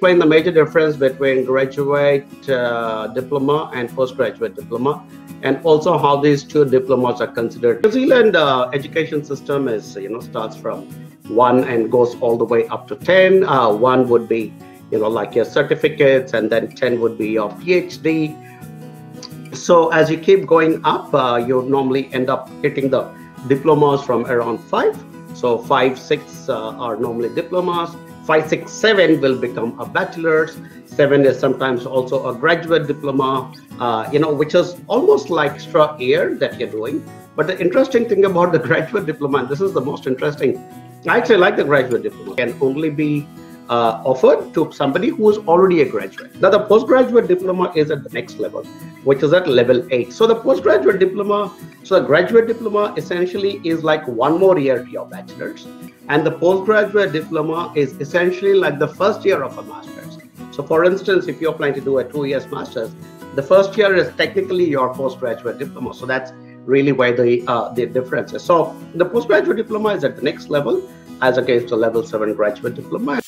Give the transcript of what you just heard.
Explain the major difference between graduate diploma and postgraduate diploma, and also how these two diplomas are considered. New Zealand education system is, starts from 1 and goes all the way up to 10. 1 would be, like your certificates, and then 10 would be your PhD. So as you keep going up, you normally end up hitting the diplomas from around 5. So 5, 6 are normally diplomas. 5, 6, 7 will become a bachelor's. 7 is sometimes also a graduate diploma, which is almost like extra year that you're doing. But the interesting thing about the graduate diploma, and this is the most interesting, I actually like the graduate diploma, can only be offered to somebody who is already a graduate. Now the postgraduate diploma is at the next level, which is at level 8. So the postgraduate diploma, so the graduate diploma essentially is like one more year to your bachelor's, and the postgraduate diploma is essentially like the first year of a master's. So for instance, if you're planning to do a 2-year master's, the first year is technically your postgraduate diploma. So that's really where the difference is. So the postgraduate diploma is at the next level as against the level 7 graduate diploma.